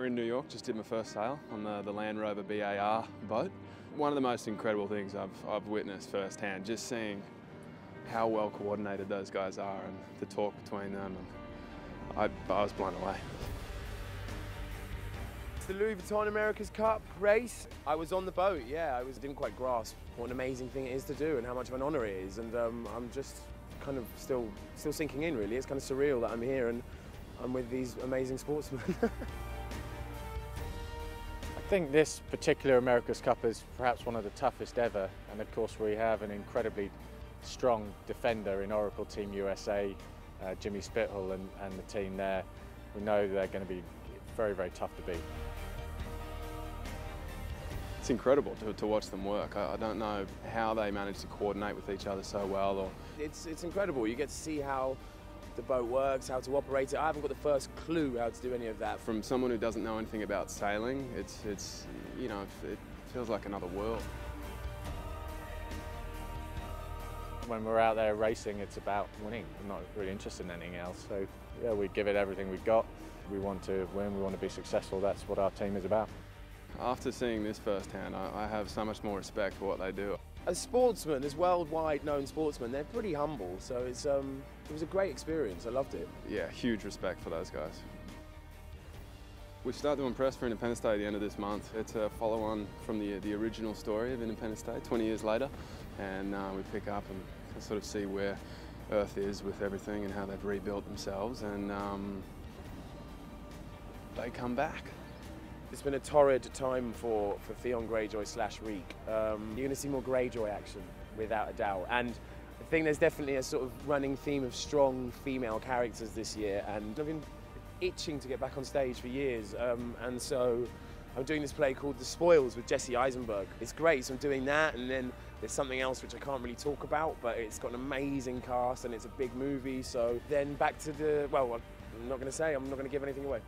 We're in New York, just did my first sail on the Land Rover BAR boat. One of the most incredible things I've witnessed firsthand, just seeing how well coordinated those guys are and the talk between them, and I was blown away. It's the Louis Vuitton America's Cup race. I was on the boat, yeah, didn't quite grasp what an amazing thing it is to do and how much of an honour it is, and I'm just kind of still sinking in, really. It's kind of surreal that I'm here and I'm with these amazing sportsmen. I think this particular America's Cup is perhaps one of the toughest ever, and of course we have an incredibly strong defender in Oracle Team USA, Jimmy Spithill and the team there. We know they're going to be very, very tough to beat. It's incredible to watch them work. I don't know how they manage to coordinate with each other so well. Or it's incredible. You get to see how the boat works, how to operate it. I haven't got the first clue how to do any of that. From someone who doesn't know anything about sailing, it's you know, it feels like another world. When we're out there racing, it's about winning. I'm not really interested in anything else. So yeah, we give it everything we've got. We want to win, we want to be successful. That's what our team is about. After seeing this firsthand, I have so much more respect for what they do. As sportsmen, as worldwide known sportsmen, they're pretty humble, so it's, it was a great experience. I loved it. Yeah, huge respect for those guys. We start doing press for Independence Day at the end of this month. It's a follow-on from the original story of Independence Day 20 years later, and we pick up and sort of see where Earth is with everything and how they've rebuilt themselves, and they come back. It's been a torrid time for Theon Greyjoy / Reek. You're going to see more Greyjoy action, without a doubt. And I think there's definitely a sort of running theme of strong female characters this year. And I've been itching to get back on stage for years. And so I'm doing this play called The Spoils with Jesse Eisenberg. It's great, so I'm doing that. And then there's something else which I can't really talk about, but it's got an amazing cast and it's a big movie. So then back to the, well, I'm not going to say, I'm not going to give anything away.